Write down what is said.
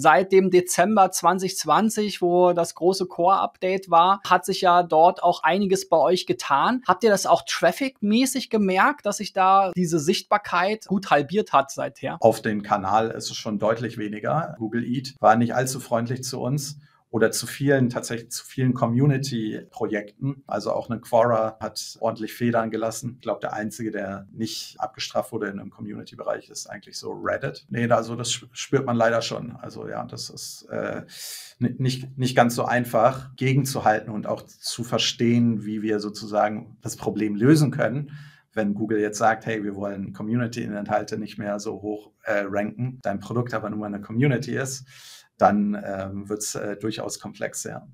seit dem Dezember 2020, wo das große Core-Update war, hat sich ja dort auch einiges bei euch getan. Habt ihr das auch traffic-mäßig gemerkt, dass sich da diese Sichtbarkeit gut halbiert hat seither? Auf dem Kanal ist es schon deutlich weniger. Google EEAT war nicht allzu freundlich zu uns oder tatsächlich zu vielen Community-Projekten. Also auch eine Quora hat ordentlich Federn gelassen. Ich glaube, der Einzige, der nicht abgestraft wurde in einem Community-Bereich, ist eigentlich so Reddit. Nee, also das spürt man leider schon. Also ja, das ist nicht ganz so einfach, gegenzuhalten und auch zu verstehen, wie wir sozusagen das Problem lösen können. Wenn Google jetzt sagt, hey, wir wollen Community-Inhalte nicht mehr so hoch ranken, dein Produkt aber nur eine Community ist, dann wird es durchaus komplex, ja.